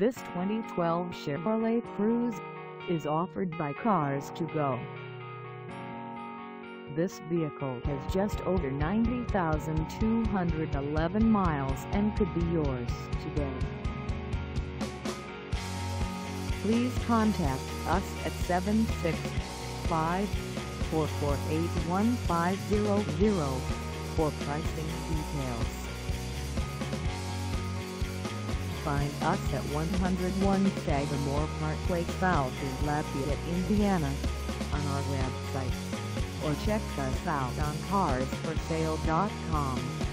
This 2012 Chevrolet Cruze is offered by Cars to Go. This vehicle has just over 90,211 miles and could be yours today. Please contact us at 765-448-1500 for pricing details. Find us at 101 Sagamore Parkway South in Lafayette, Indiana, on our website, or check us out on CarsForSale.com.